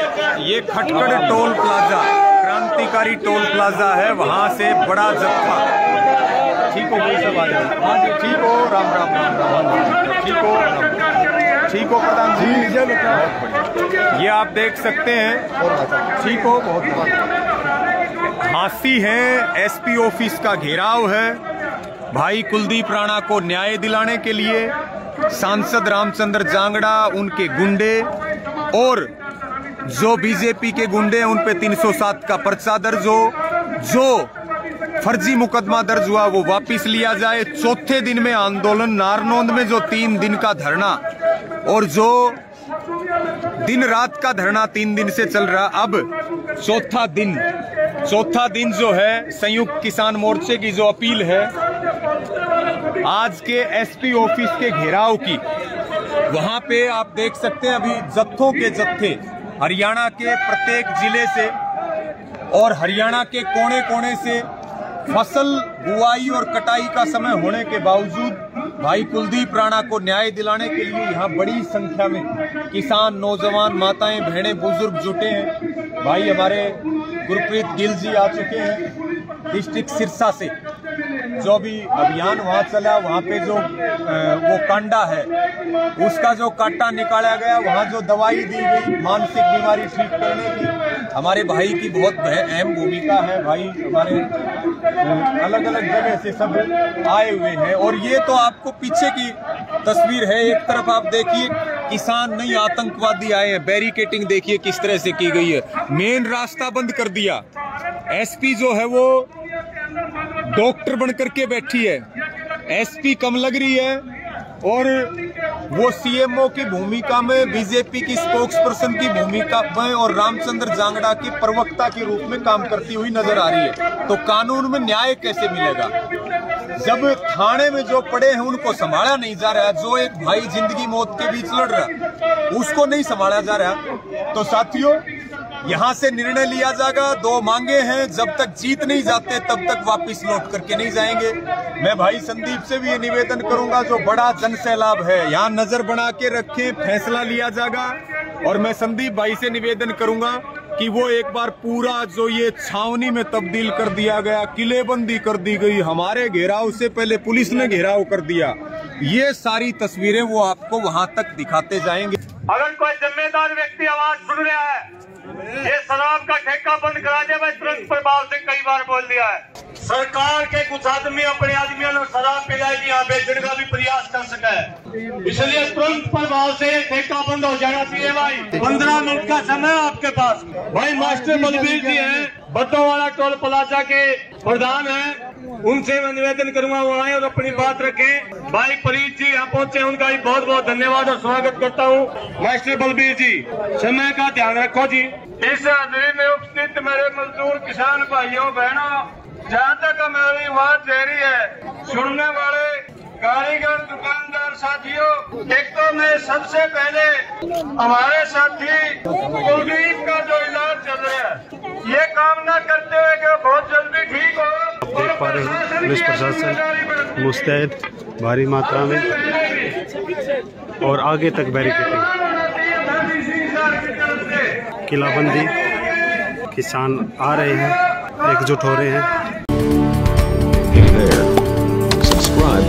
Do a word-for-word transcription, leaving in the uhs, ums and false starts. ये खटखड़े toll plaza, क्रांतिकारी toll plaza है, वहां से बड़ा जत्था। ठीक हो गई सब? हाँ जी, ठीक हो। राम राम राम राम। ठीक हो, ठीक हो प्रधान जी। ये आप देख सकते हैं, ठीक हो। बहुत हांसी है, एसपी ऑफिस का घेराव है। भाई कुलदीप राणा को न्याय दिलाने के लिए सांसद रामचंद्र जांगड़ा, उनके गुंडे और जो बीजेपी के गुंडे हैं उन पे तीन सौ सात का पर्चा दर्ज हो, जो फर्जी मुकदमा दर्ज हुआ वो वापस लिया जाए। चौथे दिन में आंदोलन नारनोंद में, जो तीन दिन का धरना और जो दिन रात का धरना तीन दिन से चल रहा, अब चौथा दिन चौथा दिन जो है संयुक्त किसान मोर्चे की जो अपील है आज के एसपी ऑफिस के घेराव की, वहां पे आप देख सकते हैं अभी जत्थों के जत्थे हरियाणा के प्रत्येक जिले से और हरियाणा के कोने कोने से। फसल बुआई और कटाई का समय होने के बावजूद भाई कुलदीप राणा को न्याय दिलाने के लिए यहाँ बड़ी संख्या में किसान, नौजवान, माताएं, बहनें, बुजुर्ग जुटे हैं। भाई हमारे गुरप्रीत गिल जी आ चुके हैं डिस्ट्रिक्ट सिरसा से, जो भी अभियान वहाँ चला, वहाँ पे जो वो कांडा है उसका जो काटा निकाला गया, वहाँ जो दवाई दी गई मानसिक बीमारी ठीक करने की, हमारे भाई की बहुत अहम भूमिका है। भाई हमारे अलग अलग जगह से सब आए हुए हैं। और ये तो आपको पीछे की तस्वीर है, एक तरफ आप देखिए किसान नहीं आतंकवादी आए हैं, बैरिकेटिंग देखिए किस तरह से की गई है, मेन रास्ता बंद कर दिया। एसपी जो है वो डॉक्टर बनकर के बैठी है, एसपी कम लग रही है और वो सीएमओ की भूमिका में, बीजेपी की स्पोक्स पर्सन की भूमिका में और रामचंद्र जांगड़ा की प्रवक्ता के रूप में काम करती हुई नजर आ रही है। तो कानून में न्याय कैसे मिलेगा जब थाने में जो पड़े हैं उनको संभाला नहीं जा रहा, जो एक भाई जिंदगी मौत के बीच लड़ रहा उसको नहीं संभाला जा रहा। तो साथियों, यहाँ से निर्णय लिया जाएगा। दो मांगे हैं, जब तक जीत नहीं जाते तब तक वापस लौट करके नहीं जाएंगे। मैं भाई संदीप से भी ये निवेदन करूंगा, जो बड़ा जन सैलाब है यहाँ नजर बना के रखें, फैसला लिया जाएगा। और मैं संदीप भाई से निवेदन करूंगा कि वो एक बार पूरा जो ये छावनी में तब्दील कर दिया गया, किलेबंदी कर दी गई, हमारे घेराव से पहले पुलिस ने घेराव कर दिया, ये सारी तस्वीरें वो आपको वहाँ तक दिखाते जाएंगे। अगर कोई जिम्मेदार व्यक्ति आवाज सुन रहा है, ये शराब का ठेका बंद करा दे, मैं तुरंत प्रभाव से कई बार बोल दिया है। सरकार के कुछ आदमी अपने आदमियों ने शराब पिलाई की यहाँ बेचने का भी प्रयास कर सका है, इसलिए तुरंत प्रभाव से ठेका बंद हो जाना चाहिए। भाई पंद्रह मिनट का समय आपके पास। भाई मास्टर बलबीर जी हैं, बतोवाड़ा टोल प्लाजा के प्रधान हैं, उनसे मैं निवेदन करूंगा वो आए और अपनी बात रखें। भाई प्रीत जी यहाँ पहुँचे, उनका भी बहुत बहुत धन्यवाद और स्वागत करता हूँ। मास्टर बलबीर जी, समय का ध्यान रखो जी। इस हाजरी में उपस्थित मेरे मजदूर किसान भाइयों बहनों, जहाँ तक हमारी बात जारी है, सुनने वाले कारीगर दुकानदार साथियों, एक तो मैं सबसे पहले हमारे साथी कुलदीप का जो इलाज चल रहा है ये कामना करते हुए कि बहुत जल्दी ठीक हो। देख पा रहे हैं पुलिस प्रशासन मुस्तैद भारी मात्रा में और आगे तक बैरिकेडिंग, किलाबंदी, किसान आ रहे हैं, एकजुट हो रहे हैं। Subscribe